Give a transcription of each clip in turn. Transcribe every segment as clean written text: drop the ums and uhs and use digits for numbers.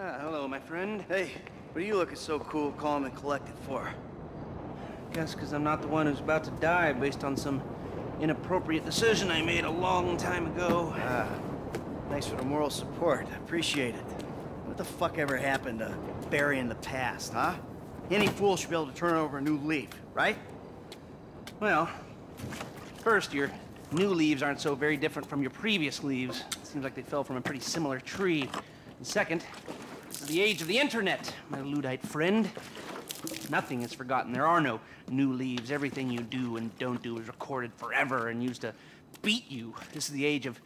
Ah, hello, my friend. Hey, what are you looking so cool, calm, and collected for? Guess because I'm not the one who's about to die based on some inappropriate decision I made a long time ago. Ah, thanks for the moral support. I appreciate it. What the fuck ever happened to burying the past, huh? Any fool should be able to turn over a new leaf, right? Well, first, your new leaves aren't so very different from your previous leaves. It seems like they fell from a pretty similar tree. And second, this is the age of the internet, my Luddite friend. Nothing is forgotten. There are no new leaves. Everything you do and don't do is recorded forever and used to beat you. This is the age of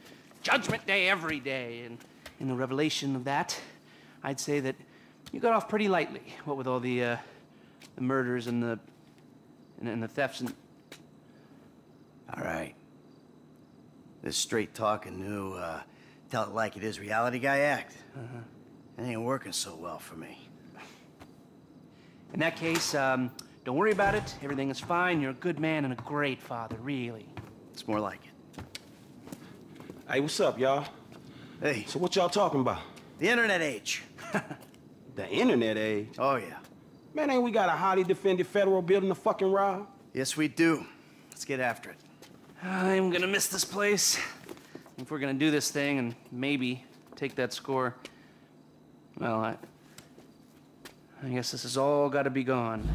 Judgment Day every day. And in the revelation of that, I'd say that you got off pretty lightly, what with all the murders and the thefts and... All right. This straight-talking new, tell-it-like-it-is reality guy act. It ain't working so well for me. In that case, don't worry about it. Everything is fine. You're a good man and a great father, really. It's more like it. Hey, what's up, y'all? Hey. So what y'all talking about? The internet age. The internet age? Oh, yeah. Man, ain't we got a highly defended federal building to fucking rob? Yes, we do. Let's get after it. I'm gonna miss this place. If we're gonna do this thing and maybe take that score, well, I guess this has all gotta be gone.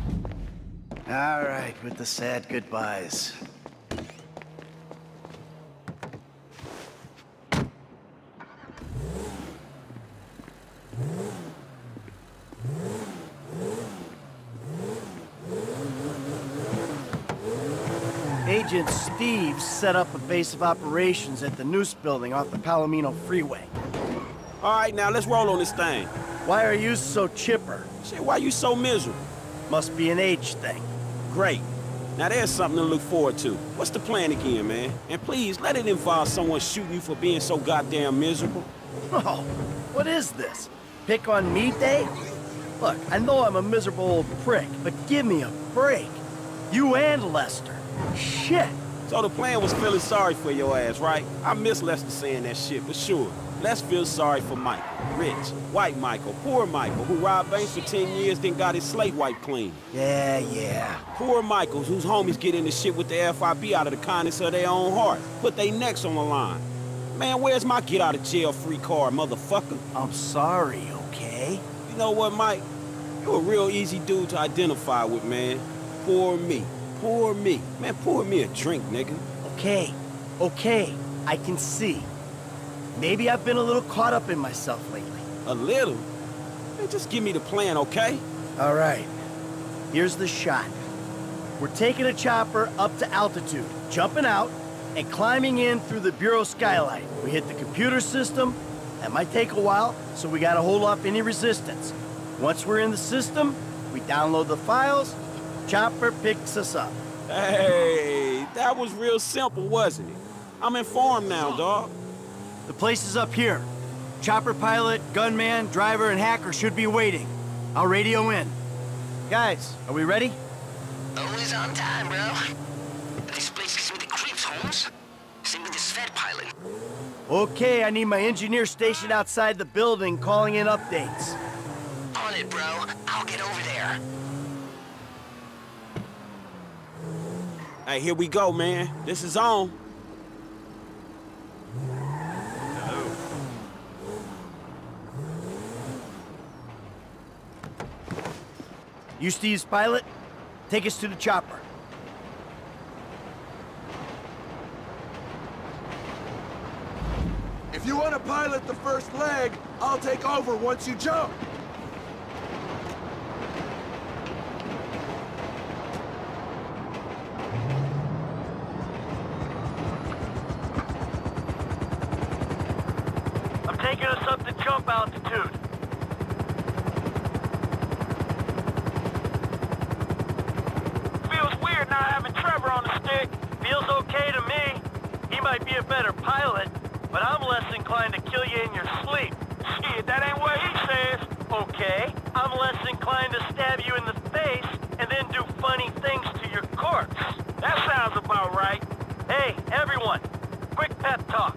All right, with the sad goodbyes. Agent Steve set up a base of operations at the Noose building off the Palomino Freeway. All right, now let's roll on this thing. Why are you so chipper? Shit, why are you so miserable? Must be an age thing. Great. Now there's something to look forward to. What's the plan again, man? And please, let it involve someone shooting you for being so goddamn miserable. Oh, what is this? Pick on me day? Look, I know I'm a miserable old prick, but give me a break. You and Lester. Shit! So the plan was feeling sorry for your ass, right? I miss Lester saying that shit, for sure. Let's feel sorry for Michael. Rich, white Michael, poor Michael, who robbed banks for 10 years, then got his slate wiped clean. Yeah, yeah. Poor Michaels, whose homies get into shit with the FIB out of the kindness of their own heart. Put their necks on the line. Man, where's my get-out-of-jail-free card, motherfucker? I'm sorry, okay? You know what, Mike? You're a real easy dude to identify with, man. Poor me. Pour me. Man, pour me a drink, nigga. Okay. Okay. I can see. Maybe I've been a little caught up in myself lately. A little? Man, just give me the plan, okay? All right. Here's the shot. We're taking a chopper up to altitude, jumping out, and climbing in through the Bureau skylight. We hit the computer system. That might take a while, so we gotta hold off any resistance. Once we're in the system, we download the files, chopper picks us up. Hey, that was real simple, wasn't it? I'm informed now, dog. The place is up here. Chopper pilot, gunman, driver, and hacker should be waiting. I'll radio in. Guys, are we ready? Always on time, bro. This place gives me the creeps, Holmes. Same with this Fed pilot. Okay, I need my engineer stationed outside the building calling in updates. On it, bro. I'll get over there. Hey, here we go, man. This is on. Hello. You, Steve's pilot, take us to the chopper. If you want to pilot the first leg, I'll take over once you jump. About right. Hey, everyone, quick pep talk.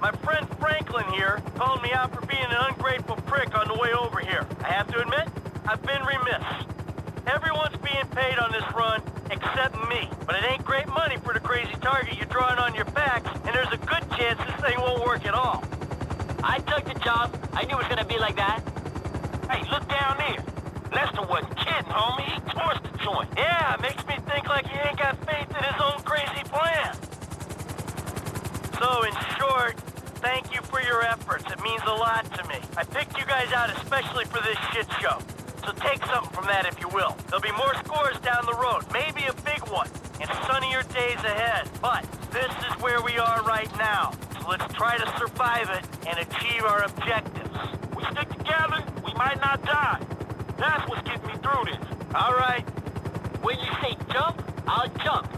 My friend Franklin here called me out for being an ungrateful prick on the way over here. I have to admit, I've been remiss. Everyone's being paid on this run except me. But it ain't great money for the crazy target you're drawing on your back, and there's a good chance this thing won't work at all. I took the job. I knew it was gonna be like that. Hey, look down there. Lester wasn't kidding, homie. He torched the joint. Yeah, it makes me think like he ain't got faith in his own crazy plan. So, in short, thank you for your efforts. It means a lot to me. I picked you guys out especially for this shit show. So take something from that if you will. There'll be more scores down the road, maybe a big one, and sunnier days ahead. But this is where we are right now. So let's try to survive it and achieve our objectives. We stick together, we might not die. That's what's getting me through this. All right. When you say jump, I'll jump.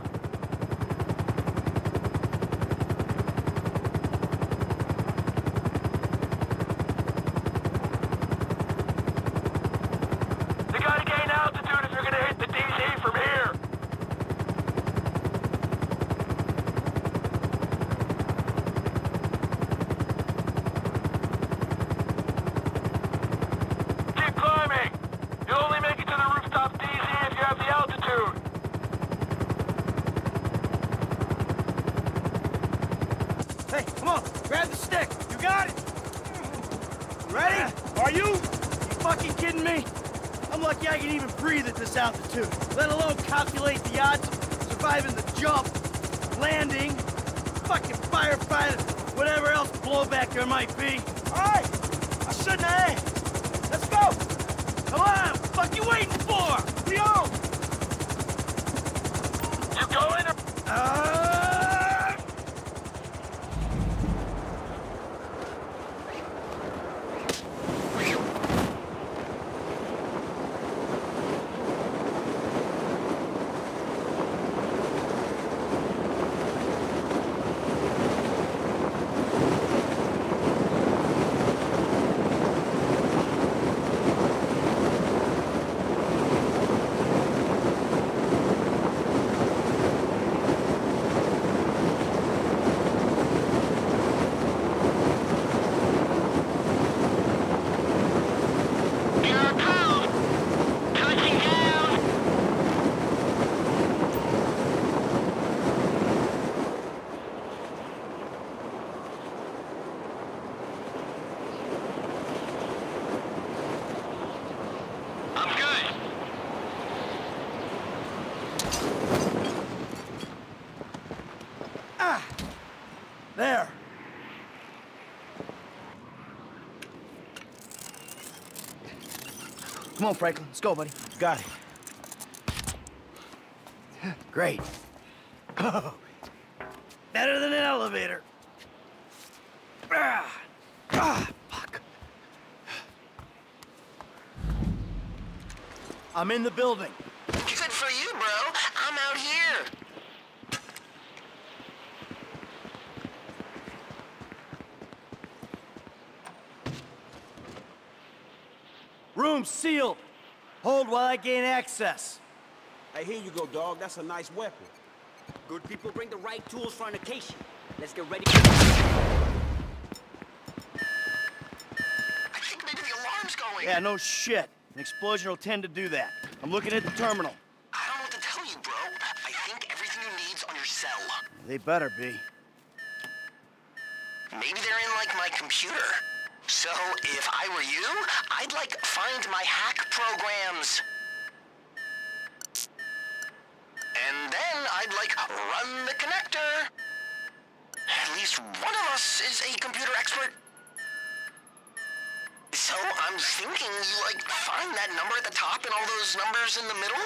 Come on, Franklin. Let's go, buddy. Got it. Great. Oh, better than an elevator. Fuck. I'm in the building. Good for you, bro. I'm out here. Room sealed. Hold while I gain access. Hey, here you go, dog. That's a nice weapon. Good people bring the right tools for an occasion. Let's get ready. I think maybe the alarm's going. Yeah, no shit. An explosion will tend to do that. I'm looking at the terminal. I don't know what to tell you, bro. I think everything you need's on your cell. They better be. Maybe they're in, like, my computer. So, if I were you, I'd, like, find my hack programs. And then I'd, like, run the connector. At least one of us is a computer expert. So, I'm thinking you, like, find that number at the top and all those numbers in the middle?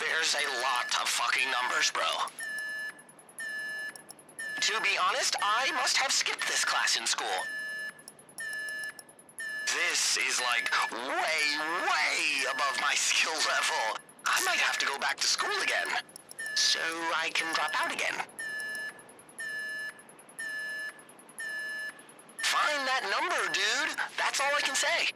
There's a lot of fucking numbers, bro. To be honest, I must have skipped this class in school. This is, like, way, way above my skill level. I might have to go back to school again, so I can drop out again. Find that number, dude. That's all I can say.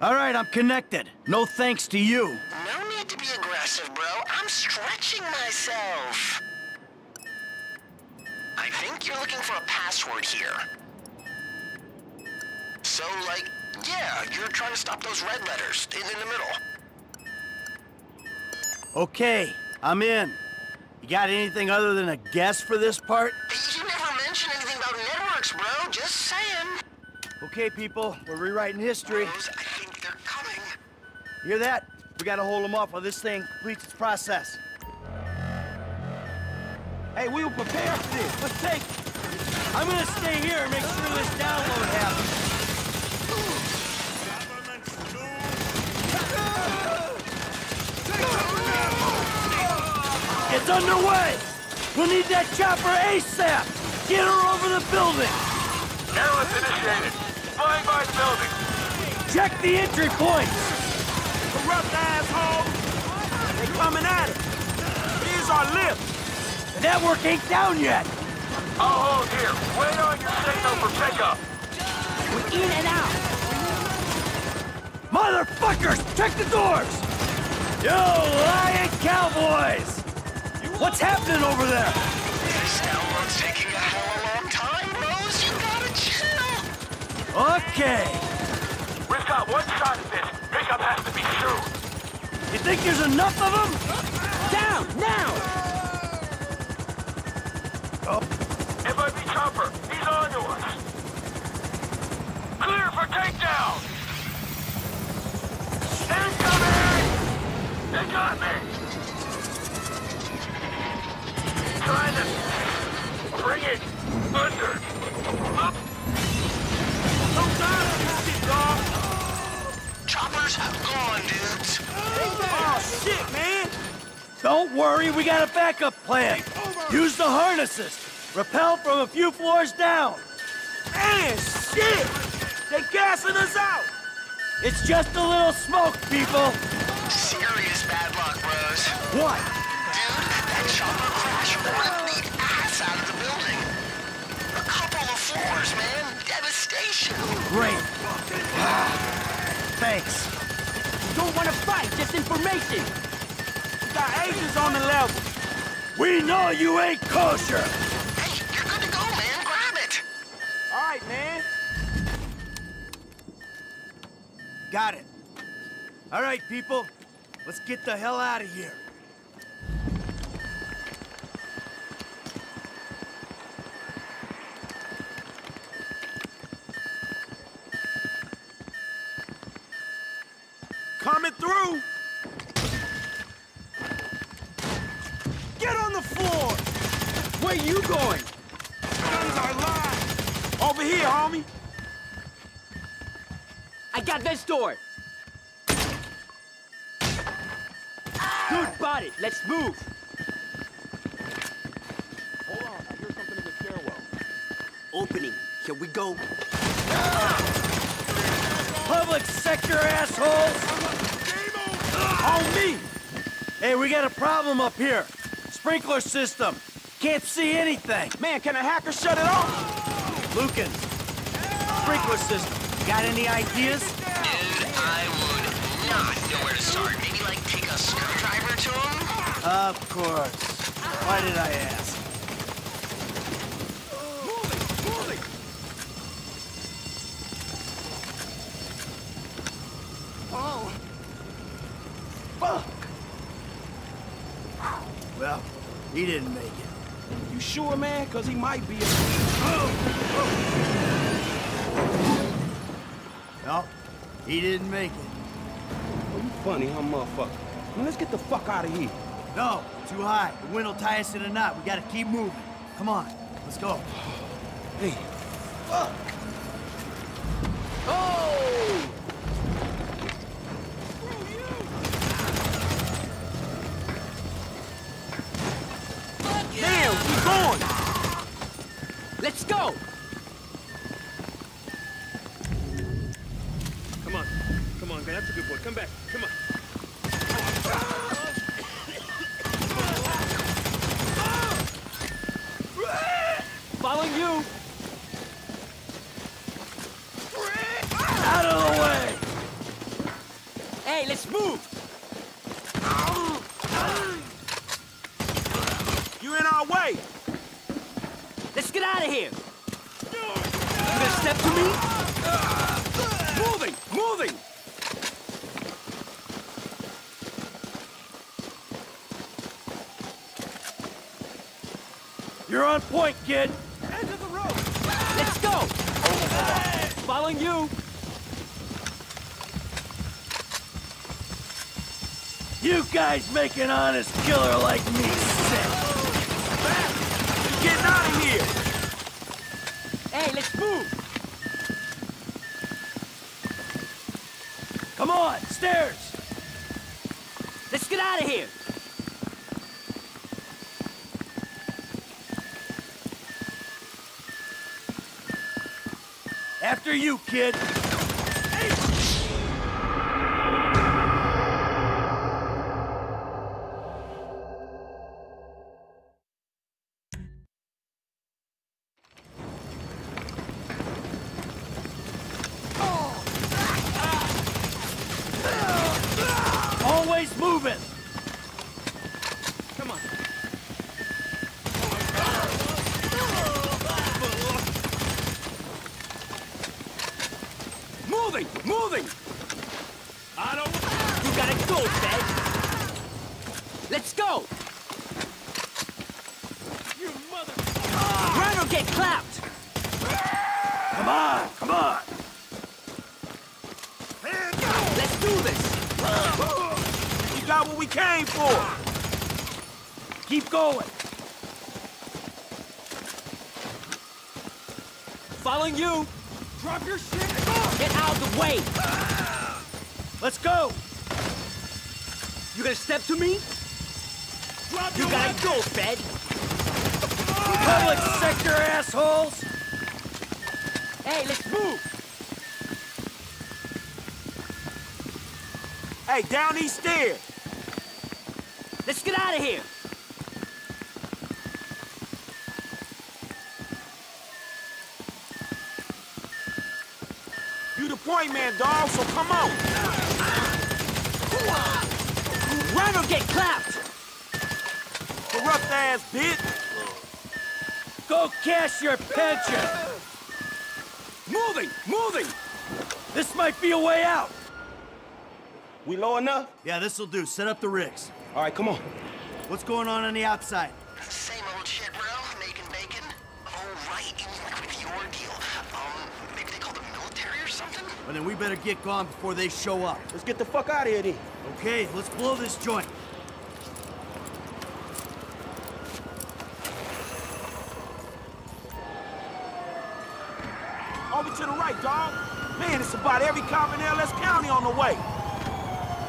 All right, I'm connected. No thanks to you. No need to be aggressive, bro. I'm stretching myself. I think you're looking for a password here. So, like, yeah, you're trying to stop those red letters in the middle. Okay, I'm in. You got anything other than a guess for this part? You never mentioned anything about networks, bro. Just saying. Okay, people, we're rewriting history. Rose, I think they're coming. Hear that? We gotta hold them off while this thing completes its process. Hey, we were prepared for this. Let's take it. I'm gonna stay here and make sure this download happens. It's underway! We'll need that chopper ASAP! Get her over the building! Now it's initiated. Flying by the building. Check the entry points! Corrupt asshole! They're coming at it! Here's our lift! The network ain't down yet! I'll hold here. Wait on your signal for pickup. We're in and out. Motherfuckers! Check the doors! Yo, lying cowboys! What's happening over there? This download's taking a hell of a long time, Rose. You gotta chill. Okay. We've got one shot at this. Pickup has to be true. You think there's enough of them? Down, now! Oh. FIB chopper, he's on to us. Clear for takedown! Incoming! They got me! Trying to bring it under. Up. Chopper's gone, dudes. Oh, shit, man. Don't worry, we got a backup plan. Use the harnesses. Rappel from a few floors down. Man, shit. They're gassing us out. It's just a little smoke, people. Serious bad luck, bros. What? That chopper crash ordered the ass out of the building. A couple of floors, man. Devastation. Great. Thanks. You don't want to fight, just information. We got agents on the level. We know you ain't kosher. Hey, you're good to go, man. Grab it. All right, man. Got it. All right, people. Let's get the hell out of here. Coming through! Get on the floor! Where you going? Guns are live! Over here, homie! I got this door! Good body, let's move! Hold on, I hear something in the stairwell. Opening, here we go! Public sector assholes! On me! Hey, we got a problem up here. Sprinkler system. Can't see anything. Man, can a hacker shut it off? Lucan, sprinkler system. Got any ideas? Dude, I would not know where to start. Maybe, like, take a screwdriver to him? Of course. Why did I ask? He didn't make it. You sure, man? Because he might be a... No, he didn't make it. Well, you funny, huh, motherfucker? I mean, let's get the fuck out of here. No, too high. The wind will tie us in a knot. We gotta keep moving. Come on, let's go. Hey. Fuck. Oh! Let's go! Come on. Come on, man. That's a good boy. Come back. Come on. Following you! Out of the way! Hey, let's move! You're in our way! Let's get out of here! You gonna step to me? Moving! Moving! You're on point, kid! End of the road! Let's go! Hey. Following you! You guys make an honest killer like me sick! Back! We're getting out of here! Hey, let's move! Come on, stairs! Let's get out of here! After you, kid! Down these stairs! Let's get out of here! You the point man, dog, so come on! Run or get clapped! Corrupt ass bitch! Go cash your pension! Moving! Moving! This might be a way out! We low enough? Yeah, this'll do. Set up the rigs. All right, come on. What's going on the outside? Same old shit, bro. Making bacon. Oh, right. Like with your deal. Maybe they call the military or something? Well, then we better get gone before they show up. Let's get the fuck out of here, then. Okay, let's blow this joint. Over to the right, dog. Man, it's about every cop in LS County on the way.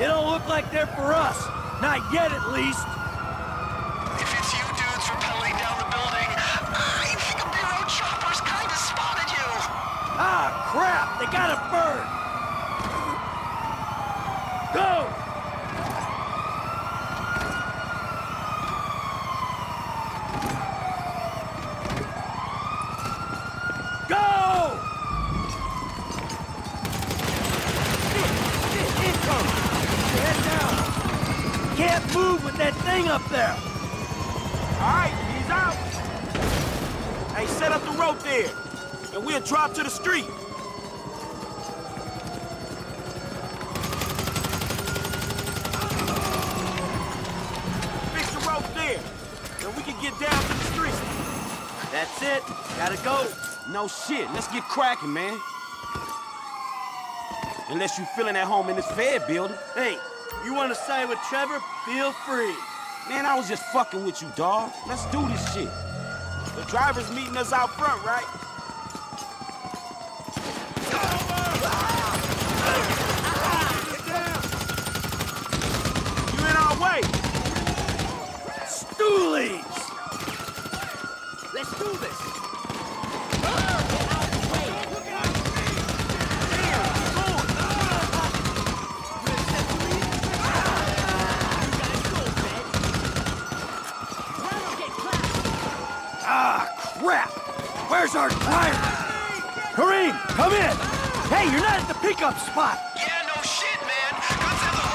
It don't look like they're for us. Not yet, at least. If it's you dudes rappelling down the building, I think a bureau chopper's kind of spotted you. Ah, crap! They got a bird. Go! Up there. All right, he's out. Hey, set up the rope there, and we'll drop to the street. Fix the rope there, and we can get down to the street. That's it. Gotta go. No shit. Let's get cracking, man. Unless you're feeling at home in this Fed building. Hey, you want to side with Trevor? Feel free. Man, I was just fucking with you, dawg. Let's do this shit. The driver's meeting us out front, right? Get down! You're in our way! Stoolies! Let's do this! Get out of the way! Crap! Where's our driver? Kareem, come in! Hey, you're not at the pickup spot! Yeah, no shit, man! Good to the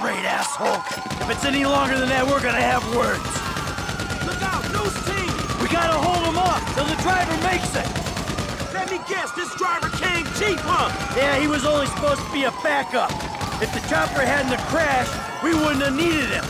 cooperate, asshole. If it's any longer than that, we're gonna have words. Look out, Noose team! We gotta hold him up till the driver makes it. Let me guess, this driver came cheap, huh? Yeah, he was only supposed to be a backup. If the chopper hadn't have crashed, we wouldn't have needed him.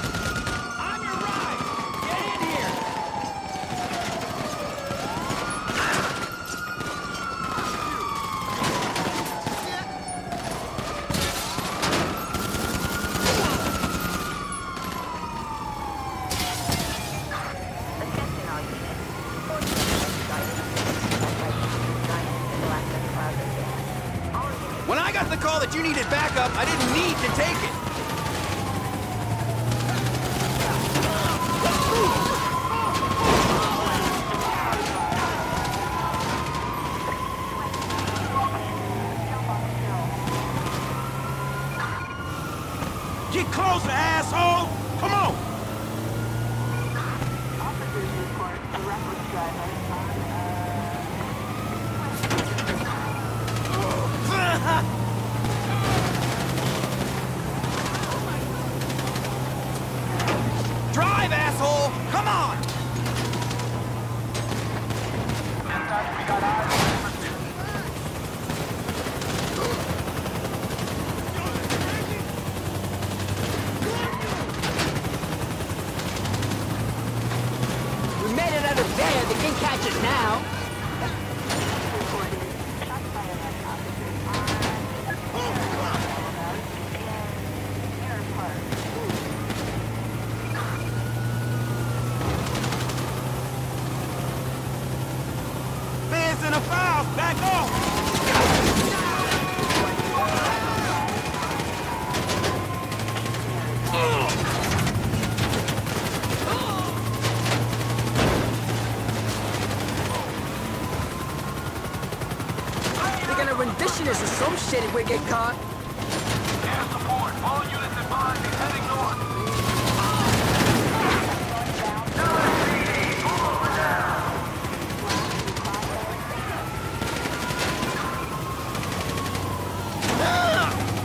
If we get caught. Air support, all units advised is heading north.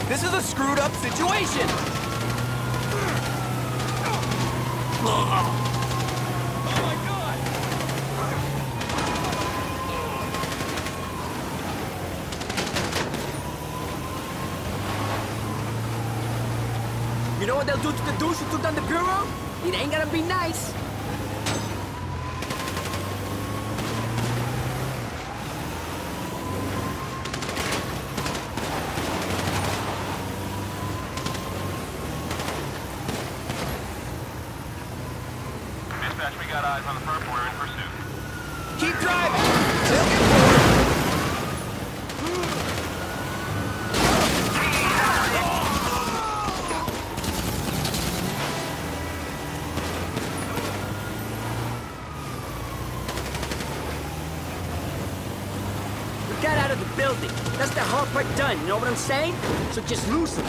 This is a screwed up situation. You know what they'll do to the douche who took down the bureau? It ain't gonna be nice. Dispatch, we got eyes on the firm. We're in pursuit. Keep driving! We're done, you know what I'm saying? So just loosen.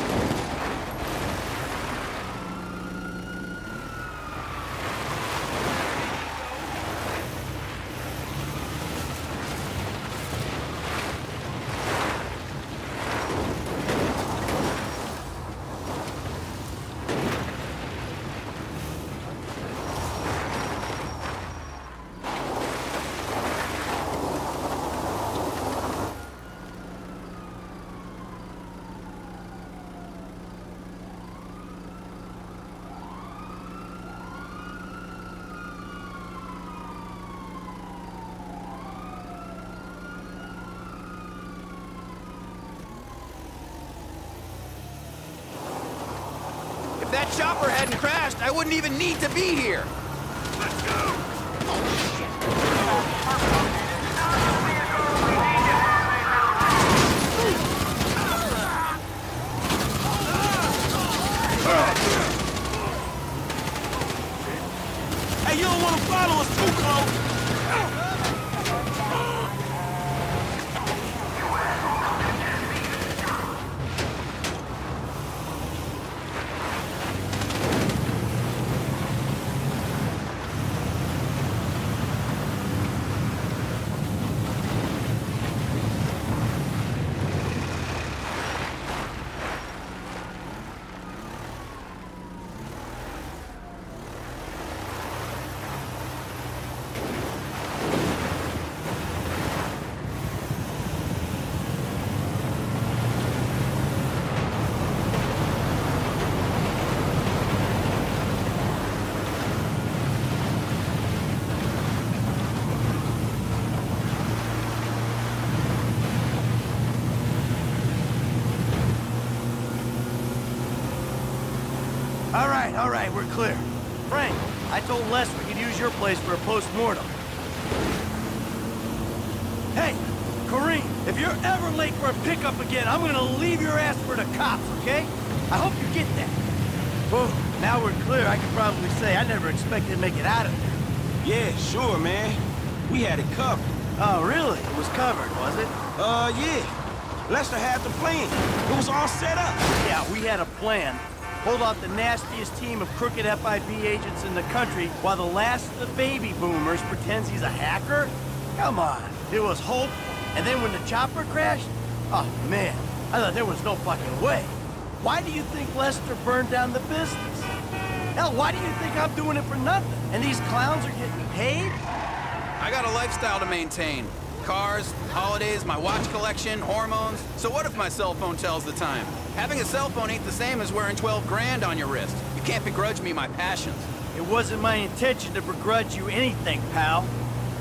If that chopper hadn't crashed, I wouldn't even need to be here. Let's go! Oh, shit. Hey, you don't want to follow us too close! all right, we're clear. Frank, I told Les we could use your place for a post-mortem. Hey, Kareem, if you're ever late for a pickup again, I'm gonna leave your ass for the cops, okay? I hope you get that. Boom, now we're clear. I can probably say I never expected to make it out of there. Yeah, sure, man. We had it covered. Oh, really? It was covered, was it? Yeah. Lester had the plan. It was all set up. Yeah, we had a plan. Hold out the nastiest team of crooked FIB agents in the country while the last of the baby boomers pretends he's a hacker? Come on. It was hope, and then when the chopper crashed? Oh, man. I thought there was no fucking way. Why do you think Lester burned down the business? Hell, why do you think I'm doing it for nothing? And these clowns are getting paid? I got a lifestyle to maintain. Cars, holidays, my watch collection, hormones. So what if my cell phone tells the time? Having a cell phone ain't the same as wearing 12 grand on your wrist. You can't begrudge me my passions. It wasn't my intention to begrudge you anything, pal.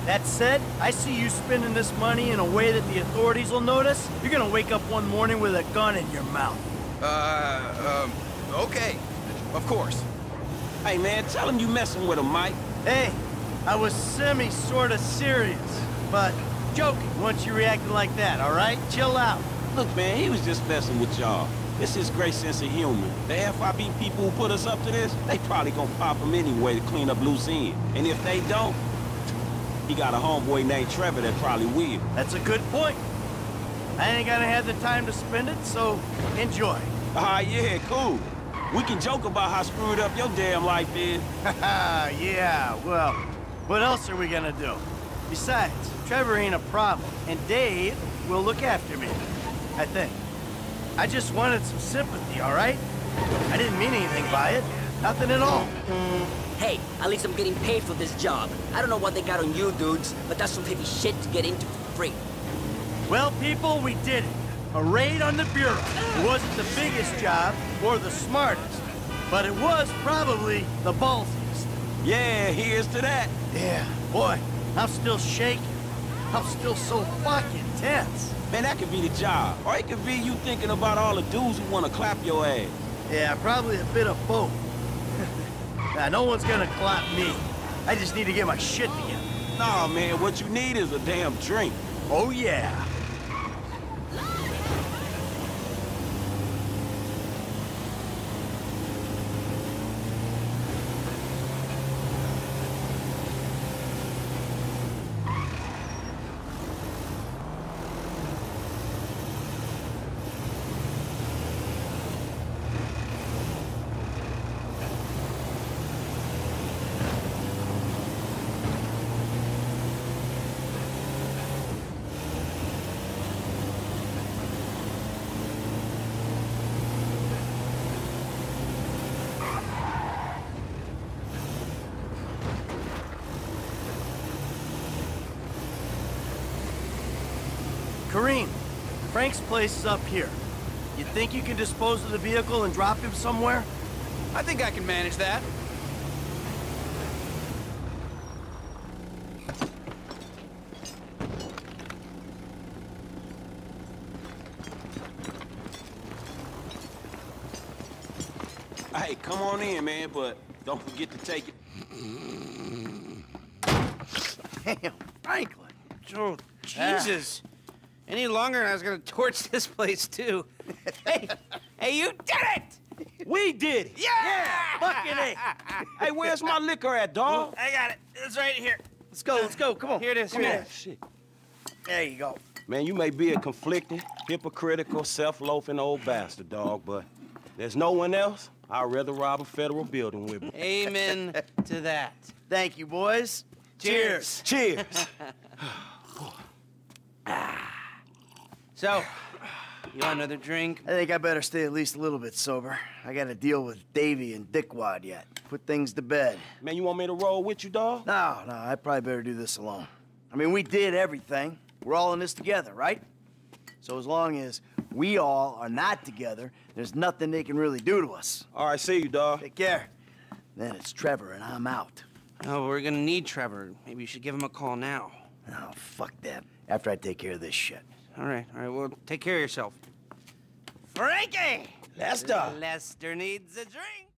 That said, I see you spending this money in a way that the authorities will notice. You're gonna wake up one morning with a gun in your mouth. Okay. Of course. Hey, man, tell him you messing with him, Mike. Hey, I was semi-sorta serious, but... joking once you reacted like that, all right? Chill out. Look, man, he was just messing with y'all. This is great sense of humor. The FIB people who put us up to this, they probably gonna pop him anyway to clean up loose end. And if they don't, he got a homeboy named Trevor that probably will. That's a good point. I ain't gonna have the time to spend it, so enjoy. Ah, yeah, cool. We can joke about how screwed up your damn life is. Haha, yeah, well, what else are we gonna do? Besides, Trevor ain't a problem, and Dave will look after me, I think. I just wanted some sympathy, all right? I didn't mean anything by it. Nothing at all. Hey, at least I'm getting paid for this job. I don't know what they got on you dudes, but that's some heavy shit to get into for free. Well, people, we did it. A raid on the Bureau. It wasn't the biggest job or the smartest, but it was probably the ballsiest. Yeah, here's to that. Yeah, boy. I'm still shaking. I'm still so fucking tense. Man, that could be the job. Or it could be you thinking about all the dudes who want to clap your ass. Yeah, probably a bit of both. Nah, no one's gonna clap me. I just need to get my shit together. Nah, man, what you need is a damn drink. Oh, yeah. Kareem, Frank's place is up here. You think you can dispose of the vehicle and drop him somewhere? I think I can manage that. Hey, come on in, man, but don't forget to take it. Damn, Franklin. Oh, Jesus. Any longer, and I was gonna torch this place, too. Hey, you did it! We did it! Yeah! Fucking it! Hey, where's my liquor at, dog? I got it. It's right here. Let's go. Come on. Here it is. Come here. Shit. There you go. Man, you may be a conflicted, hypocritical, self-loafing old bastard, dog, but there's no one else I'd rather rob a federal building with me. Amen to that. Thank you, boys. Cheers. Cheers. So, you want another drink? I think I better stay at least a little bit sober. I gotta deal with Davey and Dickwad yet. Put things to bed. Man, you want me to roll with you, dog? No, I probably better do this alone. I mean, we did everything. We're all in this together, right? So as long as we all are not together, there's nothing they can really do to us. All right, see you, dog. Take care. Then it's Trevor and I'm out. Oh, we're gonna need Trevor. Maybe you should give him a call now. Oh, fuck that. After I take care of this shit. All right, well, take care of yourself. Frankie! Lester! Lester needs a drink!